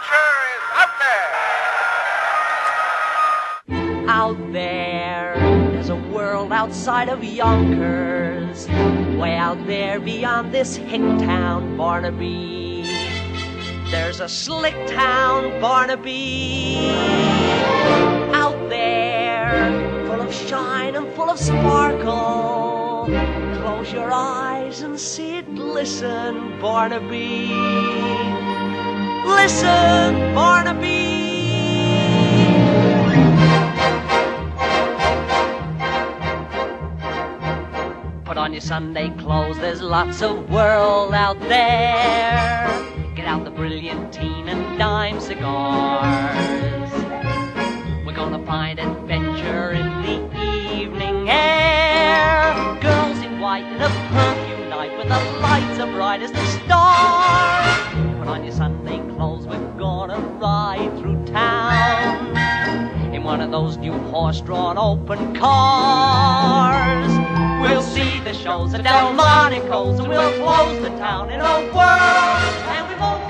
adventure is out there. Out there, there's a world outside of Yonkers, way out there beyond this hick town, Barnaby. There's a slick town, Barnaby. Out there, full of shine and full of sparkle. Close your eyes and see it. Listen, Barnaby. Listen, Barnaby. Put on your Sunday clothes, there's lots of world out there. Get out the brilliantine and dime cigars. We're gonna find adventure in the evening air. Girls in white and a perfume night when the lights are bright as the stars. Put on your Sunday clothes, we're gonna ride through town in one of those new horse-drawn open cars. We'll see the shows at Delmonico's, and we'll close the town in a whirl, and we won't